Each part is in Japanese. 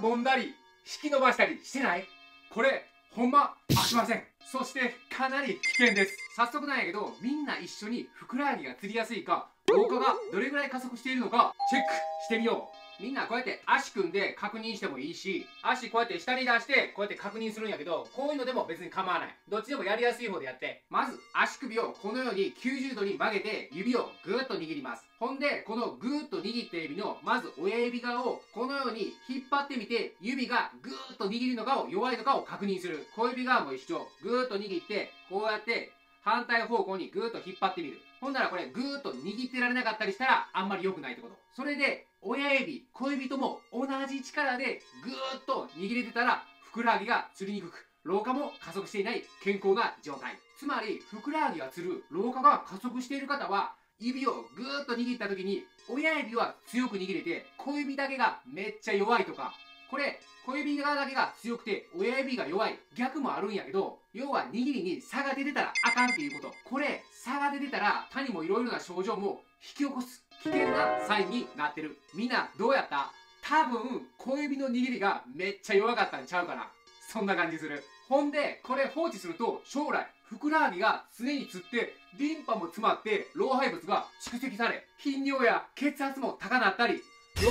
揉んだり引き伸ばしたりしてない？これほんまあきません。そしてかなり危険です。早速なんやけど、みんな一緒にふくらはぎが釣りやすいか、老化がどれぐらい加速しているのかチェックしてみよう。みんなこうやって足組んで確認してもいいし、足こうやって下に出してこうやって確認するんやけど、こういうのでも別に構わない。どっちでもやりやすい方でやって、まず足首をこのように90度に曲げて指をぐーっと握ります。ほんでこのぐーっと握った指のまず親指側をこのように引っ張ってみて、指がぐーっと握るのかを弱いのかを確認する。小指側も一緒、ぐーっと握ってこうやって反対方向にぐーっと引っ張ってみる。ほんならこれぐーっと握ってられなかったりしたらあんまり良くないってこと。それで親指小指とも同じ力でぐーっと握れてたら、ふくらはぎがつりにくく、老化も加速していない健康な状態。つまりふくらはぎがつる、老化が加速している方は、指をぐーっと握った時に親指は強く握れて小指だけがめっちゃ弱いとか、これ小指側だけが強くて親指が弱い、逆もあるんやけど、要は握りに差が出てたらあかんっていうこと。これ差が出てたら他にもいろいろな症状も引き起こす危険なサインになってる。みんなどうやった？多分小指の握りがめっちゃ弱かったんちゃうかな、そんな感じする。ほんでこれ放置すると将来ふくらはぎが常につってリンパも詰まって老廃物が蓄積され、頻尿や血圧も高なったり、腰痛、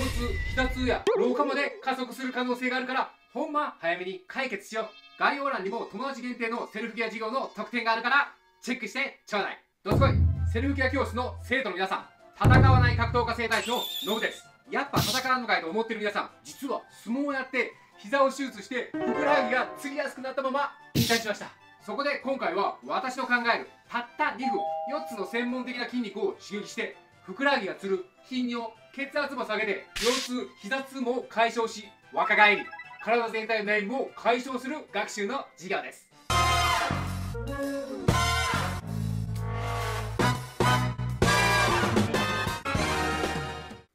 膝痛や老化まで加速する可能性があるから、ほんま早めに解決しよう。概要欄にも友達限定のセルフケア授業の特典があるからチェックしてちょうだい。どすこいセルフケア教室の生徒の皆さん、戦わない格闘家生態師のノブです。やっぱ戦わんのかいと思ってる皆さん、実は相撲をやって膝を手術してふくらはぎがつりやすくなったまま引退しました。そこで今回は私の考えるたった2分4つの専門的な筋肉を刺激して、ふくらはぎがつる、頻尿、血圧も下げて腰痛、膝痛も解消し、若返り、体全体の悩みも解消する学習の授業です。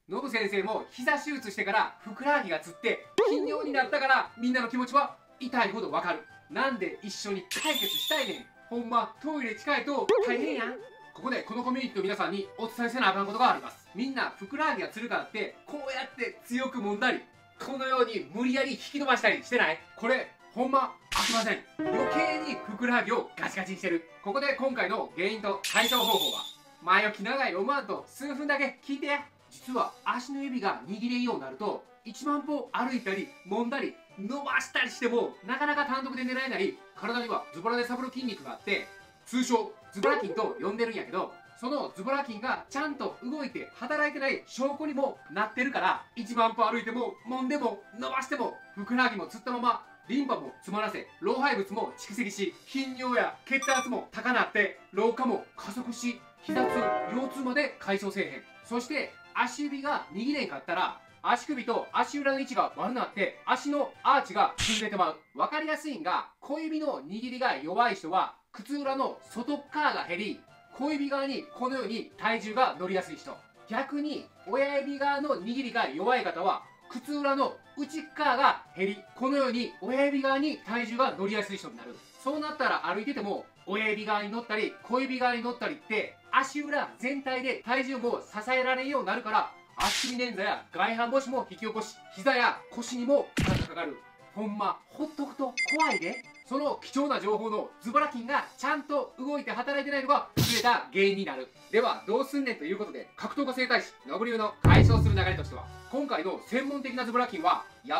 ノブ先生も膝手術してからふくらはぎがつって頻尿になったから、みんなの気持ちは痛いほどわかる。なんで一緒に解決したいねん。ほんまトイレ近いと大変やん。ここでこのコミュニティの皆さんにお伝えせなあかんことがあります。みんなふくらはぎがつるからってこうやって強く揉んだり、このように無理やり引き伸ばしたりしてない？これほんまあきません。余計にふくらはぎをガチガチにしてる。ここで今回の原因と解消方法は、前置き長い思わんと数分だけ聞いてや。実は足の指が握れんようになると、1万歩歩いたり揉んだり伸ばしたりしてもなかなか単独で狙えない、体にはズボラでサボる筋肉があって、通称ズボラ筋と呼んでるんやけど、そのズボラ筋がちゃんと動いて働いてない証拠にもなってるから、1万歩歩いても揉んでも伸ばしてもふくらはぎもつったままリンパも詰まらせ、老廃物も蓄積し、頻尿や血圧も高なって老化も加速し、膝痛、腰痛まで解消せえへん。そして足指が握れんかったら、足首と足裏の位置が悪なって足のアーチが崩れてまう。分かりやすいんが、小指の握りが弱い人は靴裏の外側が減り、小指側にこのように体重が乗りやすい人、逆に親指側の握りが弱い方は靴裏の内側が減り、このように親指側に体重が乗りやすい人になる。そうなったら歩いてても親指側に乗ったり小指側に乗ったりって足裏全体で体重も支えられるようになるから、足首捻挫や外反母趾も引き起こし、膝や腰にも負荷がかかる。ほんまほっとくと怖いで。その貴重な情報のズボラ筋がちゃんと動いて働いてないのが崩れた原因になる。ではどうすんねんということで、格闘家整体師ノブ流の解消する流れとしては、今回の専門的なズボラ筋は8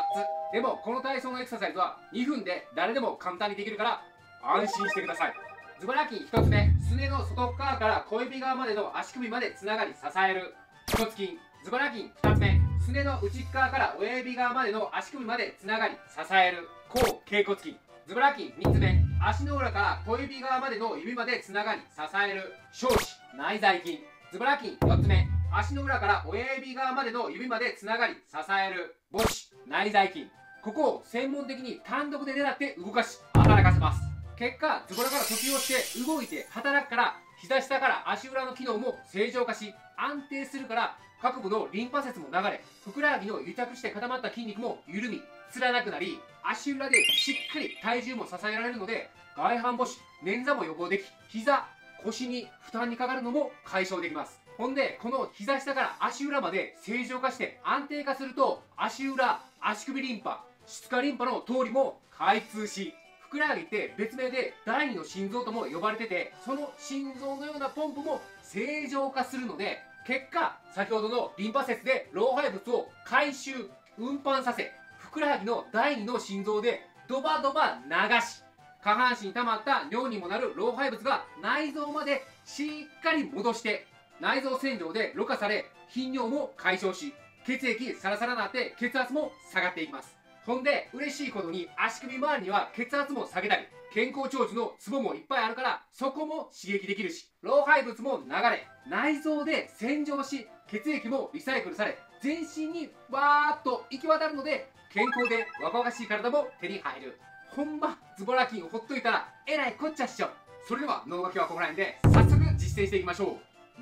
つ。でもこの体操のエクササイズは2分で誰でも簡単にできるから安心してください。ズボラ筋1つ目、すねの外側から小指側までの足首までつながり支える腓骨筋。ズボラ筋2つ目、すねの内側から親指側までの足首までつながり支える後脛骨筋。ズボラ筋3つ目、足の裏から小指側までの指までつながり支える小指内在筋。ズボラ筋4つ目、足の裏から親指側までの指までつながり支える母指内在筋。ここを専門的に単独で狙って動かし働かせます。結果ズボラから呼吸をして動いて働くから、膝下から足裏の機能も正常化し安定するから、各部のリンパ節も流れ、ふくらはぎの癒着して固まった筋肉も緩みつらなくなり、足裏でしっかり体重も支えられるので外反母趾、捻挫も予防でき、膝、腰に負担にかかるのも解消できます。ほんでこの膝下から足裏まで正常化して安定化すると、足裏、足首リンパ、質下リンパの通りも開通し、ふくらはぎって別名で第二の心臓とも呼ばれてて、その心臓のようなポンプも正常化するので、結果先ほどのリンパ節で老廃物を回収運搬させ、ふくらはぎの第二の心臓でドバドバ流し、下半身に溜まった尿にもなる老廃物が内臓までしっかり戻して、内臓洗浄でろ過され頻尿も解消し、血液サラサラになって血圧も下がっていきます。ほんで嬉しいことに足首周りには血圧も下げたり、健康長寿のツボもいっぱいあるから、そこも刺激できるし、老廃物も流れ内臓で洗浄し、血液もリサイクルされ全身にわーっと行き渡るので、健康で若々しい体も手に入る。ほんまズボラ筋をほっといたらえらいこっちゃっしょ。それでは脳書きはここら辺で早速実践していきましょう。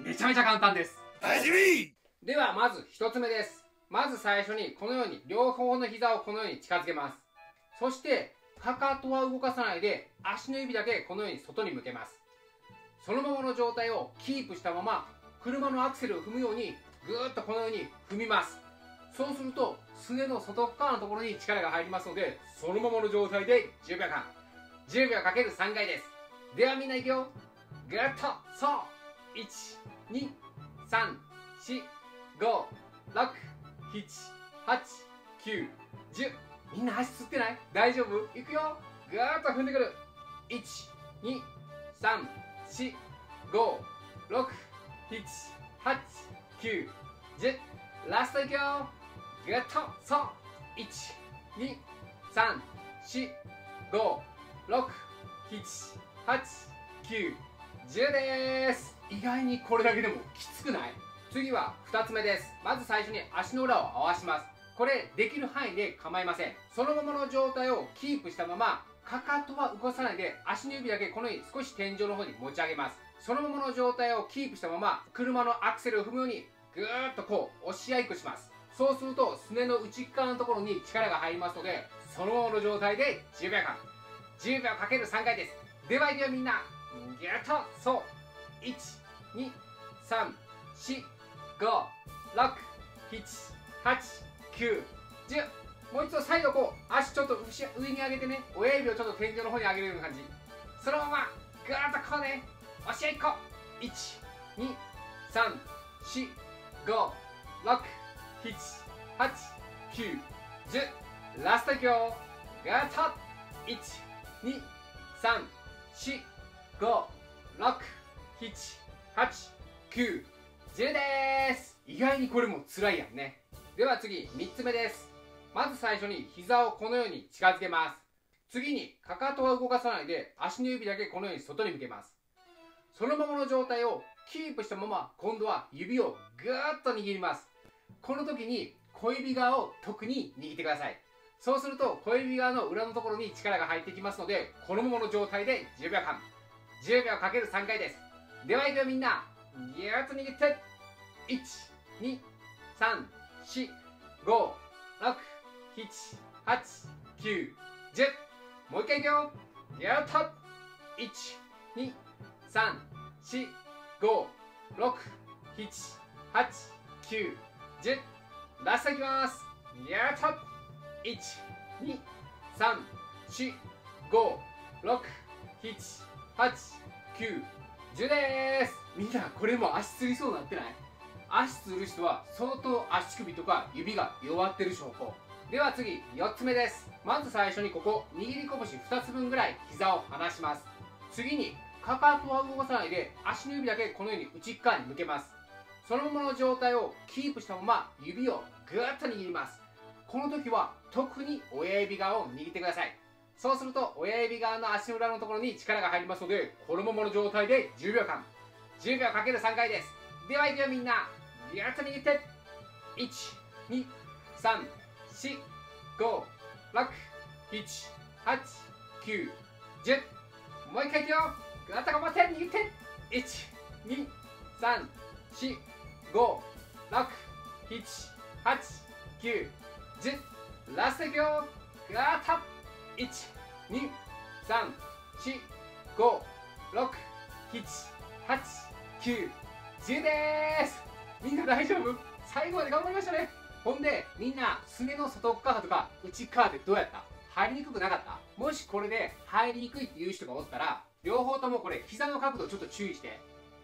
めちゃめちゃ簡単です。ではまず1つ目です。まず最初にこのように両方の膝をこのように近づけます。そしてかかとは動かさないで足の指だけこのように外に向けます。そのままの状態をキープしたまま車のアクセルを踏むようにぐーっとこのように踏みます。そうするとすねの外側のところに力が入りますので、そのままの状態で10秒間10秒 ×3 回です。ではみんないくよ。ぐーっとそう 1 2 3 4 5 6 7 8 9 10。みんな足つってない？大丈夫？いくよ。ぐーっと踏んでくる。1 2 3 4 5 6 7 8 9 10。ラストいくよ。ぐーっとそう 1 2 3 4 5 6 7 8 9 10です。意外にこれだけでもきつくない？次は2つ目です。まず最初に足の裏を合わします。これできる範囲で構いません。そのままの状態をキープしたまま、かかとは動かさないで足の指だけこのように少し天井の方に持ち上げます。そのままの状態をキープしたまま、車のアクセルを踏むようにぐーっとこう押し合いっこします。そうするとすねの内側のところに力が入りますので、そのままの状態で10秒間10秒 ×3 回です。ではいくよみんな。ギュッとそう1 2 3 4 5 6 7 8 9 10。もう一度再度こう足ちょっと上に上げてね、親指をちょっと天井の方に上げるような感じ。そのままぐーっとこうね、押し合いこう 1 2 3 4 5 6 7 8 9 10。ラストいくよ。ぐーっと 1 2 3 4 5 6 7 8 9 10です。意外にこれも辛いやんね。では次3つ目です。まず最初に膝をこのように近づけます。次にかかとは動かさないで足の指だけこのように外に向けます。そのままの状態をキープしたまま、今度は指をぐーっと握ります。この時に小指側を特に握ってください。そうすると小指側の裏のところに力が入ってきますので、このままの状態で10秒間10秒 ×3 回です。ではいくよみんな。ギューッと握って 1 2 3 4 5 6 7 8 9 10。もう一回いくよ。ギューッと 1 2 3 4 5 6 7 8 9 10。ラストいきます。ギューッと 1 2 3 4 5 6 7 8 9 10です。みんなこれも足つりそうになってない？足つる人は相当足首とか指が弱ってる証拠。では次4つ目です。まず最初にここ握り拳2つ分ぐらい膝を離します。次にかかとは動かさないで足の指だけこのように内側に向けます。そのままの状態をキープしたまま指をぐーっと握ります。この時は特に親指側を握ってください。そうすると親指側の足の裏のところに力が入りますので、このままの状態で10秒間10秒 ×3 回です。ではいくよみんな。ギュッと握って 1 2 3 4 5 6 7 8 9 10。もう一回いくよ。ぐーっと頑張って握って 1 2 3 4 5 6 7 8 9 10。ラストいくよ。ぐーっと 1 2 3 4 5 6 7 8 9 10でーす。みんな大丈夫？最後まで頑張りましたね。ほんで、みんな、すねの外側とか内側ってどうやった？入りにくくなかった？もしこれで入りにくいっていう人がおったら、両方ともこれ、膝の角度ちょっと注意して。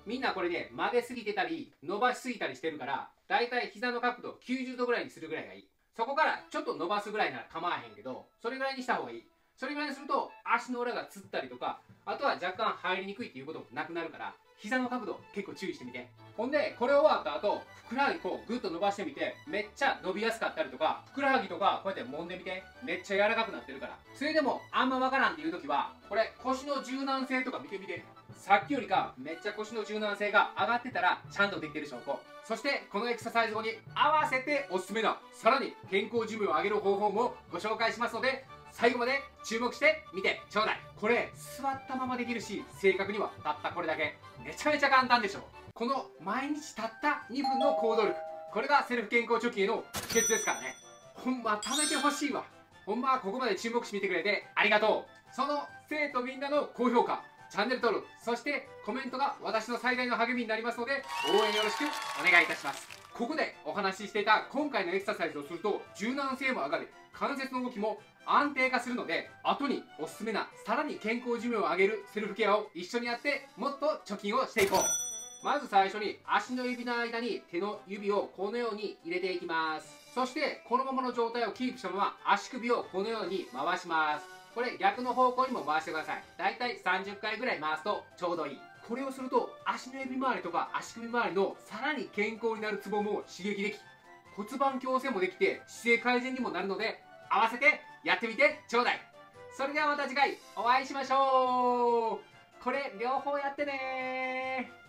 みんなこれね、曲げすぎてたり、伸ばしすぎたりしてるから、だいたい膝の角度90度ぐらいにするぐらいがいい。そこからちょっと伸ばすぐらいなら構わへんけど、それぐらいにした方がいい。それぐらいにすると、足の裏がつったりとか、あとは若干入りにくいっていうこともなくなるから、膝の角度結構注意してみて。ほんで、これ終わった後、ふくらはぎこうグッと伸ばしてみて、めっちゃ伸びやすかったりとか、ふくらはぎとかこうやって揉んでみて、めっちゃ柔らかくなってるから。それでもあんまわからんっていう時は、これ腰の柔軟性とか見てみて。さっきよりかめっちゃ腰の柔軟性が上がってたら、ちゃんとできてる証拠。そしてこのエクササイズ後に合わせておすすめな、さらに健康寿命を上げる方法もご紹介しますので、最後まで注目して見てちょうだい。これ座ったままできるし、正確にはたったこれだけ。めちゃめちゃ簡単でしょ。この毎日たった2分の行動力、これがセルフ健康貯金への秘訣ですからね。ほんま食べてほしいわ。ほんまここまで注目してみてくれてありがとう。その生徒みんなの高評価、チャンネル登録、そしてコメントが私の最大の励みになりますので、応援よろしくお願いいたします。ここでお話ししていた今回のエクササイズをすると、柔軟性も上がる、関節の動きも安定化するので、後におすすめな、さらに健康寿命を上げるセルフケアを一緒にやって、もっと貯金をしていこう。まず最初に足の指の間に手の指をこのように入れていきます。そしてこのままの状態をキープしたまま、足首をこのように回します。これ逆の方向にも回してください。だいたい30回ぐらい回すとちょうどいい。これをすると足の指周りとか足首周りのさらに健康になるツボも刺激でき、骨盤矯正もできて姿勢改善にもなるので、合わせてやってみてちょうだい。それではまた次回お会いしましょう。これ両方やってねー。